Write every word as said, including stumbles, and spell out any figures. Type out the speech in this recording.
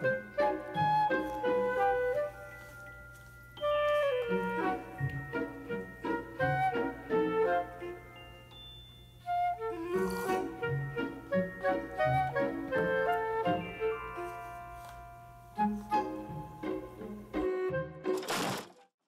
Awesome.